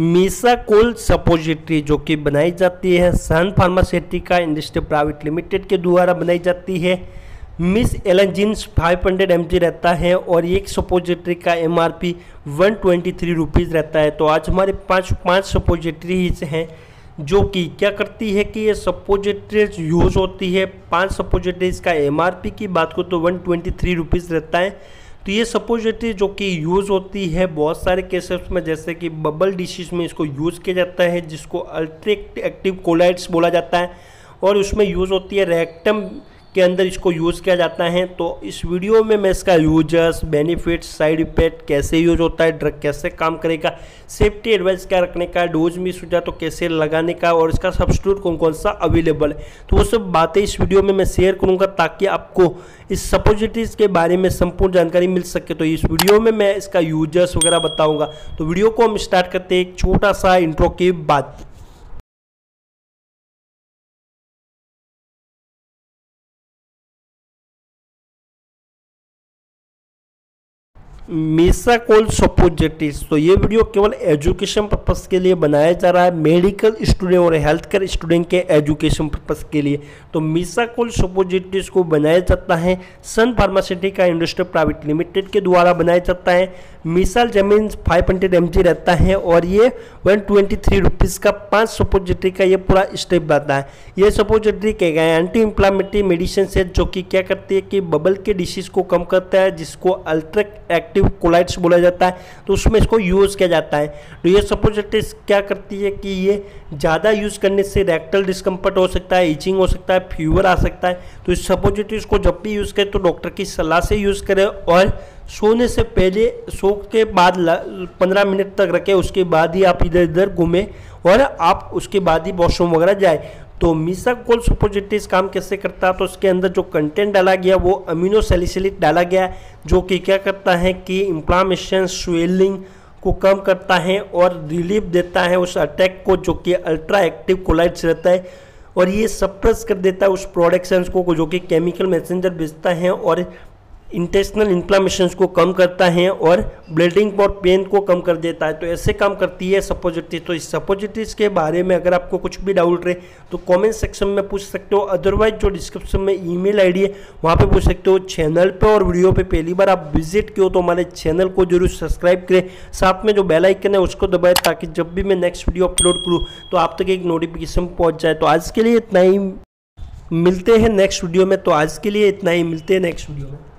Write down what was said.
Mesacol suppository जो कि बनाई जाती है सन फार्मासटिका इंडस्ट्री प्राइवेट लिमिटेड के द्वारा बनाई जाती है। मिस एलेंजिन्स 500 mg रहता है और एक सपोजिटरी का MRP 123 रुपीज़ रहता है। तो आज हमारे पाँच सपोजिटरीज हैं जो कि क्या करती है कि ये सपोजिटरीज यूज़ होती है। 5 सपोजिटरीज का MRP की बात को तो 123 रुपीज़ रहता है। तो ये सपोजिटरी जो कि यूज़ होती है बहुत सारे केसेस में, जैसे कि बबल डिशीज़ में इसको यूज़ किया जाता है, जिसको अल्ट्रेक्ट एक्टिव कोलाइट्स बोला जाता है, और उसमें यूज़ होती है रेक्टम के अंदर इसको यूज़ किया जाता है। तो इस वीडियो में मैं इसका यूजर्स, बेनिफिट्स, साइड इफेक्ट, कैसे यूज़ होता है, ड्रग कैसे काम करेगा, सेफ्टी एडवाइस क्या रखने का, डोज मिस हो जाए तो कैसे लगाने का, और इसका सब्स्टिट्यूट कौन कौन सा अवेलेबल है, तो वो सब बातें इस वीडियो में मैं शेयर करूँगा ताकि आपको इस सपोजिटरीज के बारे में संपूर्ण जानकारी मिल सके। तो इस वीडियो में मैं इसका यूजर्स वगैरह बताऊँगा। तो वीडियो को हम स्टार्ट करते हैं एक छोटा सा इंट्रो के बाद। मेसाकोल सपोजिटरीज, तो ये वीडियो केवल एजुकेशन पर्पस के लिए बनाया जा रहा है, मेडिकल स्टूडेंट और हेल्थ केयर स्टूडेंट के एजुकेशन पर्पस के लिए। तो मेसाकोल सपोजिटरीज को बनाया जाता है सन फार्मासटिका इंडस्ट्री प्राइवेट लिमिटेड के द्वारा बनाया जाता है। मेसाकोल 500 mg रहता है और ये 123 रुपीज़ का 5 सपोजिटरी का ये पूरा स्टेप रहता है। ये सपोजिटरी के एंटी इंफ्लामेटरी मेडिसिन है जो कि क्या करती है कि बबल के डिसीज़ को कम करता है, जिसको अल्ट्रेक्ट एक्टिव कोलाइट्स बोला जाता है। तो उसमें इसको यूज़ किया जाता है। तो ये सपोजिटरीज क्या करती है कि ये ज़्यादा यूज़ करने से रेक्टल डिस्कम्फर्ट हो सकता है, ईचिंग हो सकता है, फीवर आ सकता है। तो इस सपोजिटरीज को जब भी यूज़ करें तो डॉक्टर की सलाह से यूज़ करें और सोने से पहले, सो के बाद 15 मिनट तक रखें, उसके बाद ही आप इधर इधर घूमें और आप उसके बाद ही वॉशरूम वगैरह जाए। तो मेसाकोल सपोजिटरीज काम कैसे करता है, तो उसके अंदर जो कंटेंट डाला गया वो अमीनो सैलिसिलेट डाला गया, जो कि क्या करता है कि इन्फ्लामेशन, स्वेलिंग को कम करता है और रिलीफ देता है उस अटैक को जो कि अल्ट्रा एक्टिव कोलाइट्स रहता है, और ये सप्रेस कर देता है उस प्रोडक्शंस को जो कि केमिकल मैसेंजर भेजता है, और इंटेस्टिनल इन्फ्लामेशन को कम करता है और ब्लीडिंग और पेन को कम कर देता है। तो ऐसे काम करती है सपोजिटरीज। तो इस सपोजिटरीज के बारे में अगर आपको कुछ भी डाउट रहे तो कमेंट सेक्शन में पूछ सकते हो, अदरवाइज जो डिस्क्रिप्शन में ईमेल आईडी है वहाँ पे पूछ सकते हो। चैनल पे और वीडियो पे पहली बार आप विजिट किए हो तो हमारे चैनल को जरूर सब्सक्राइब करें, साथ में जो बेल आइकन है उसको दबाएं ताकि जब भी मैं नेक्स्ट वीडियो अपलोड करूँ तो आप तक एक नोटिफिकेशन पहुँच जाए। तो आज के लिए इतना ही, मिलते हैं नेक्स्ट वीडियो में।